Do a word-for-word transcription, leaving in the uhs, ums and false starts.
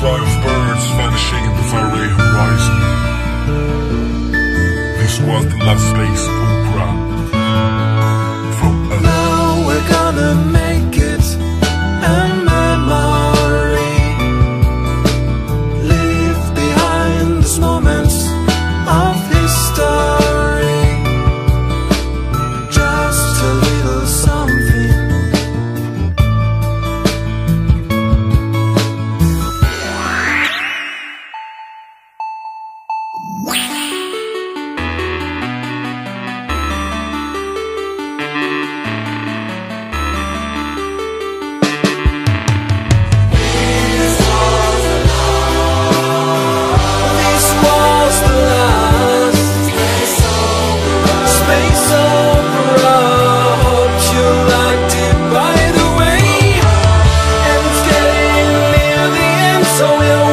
cry of birds vanishing in the far away horizon. This was the last day's opera from us. Now we're gonna make it a memory, leave behind these moments of history. Just a little something. So we'll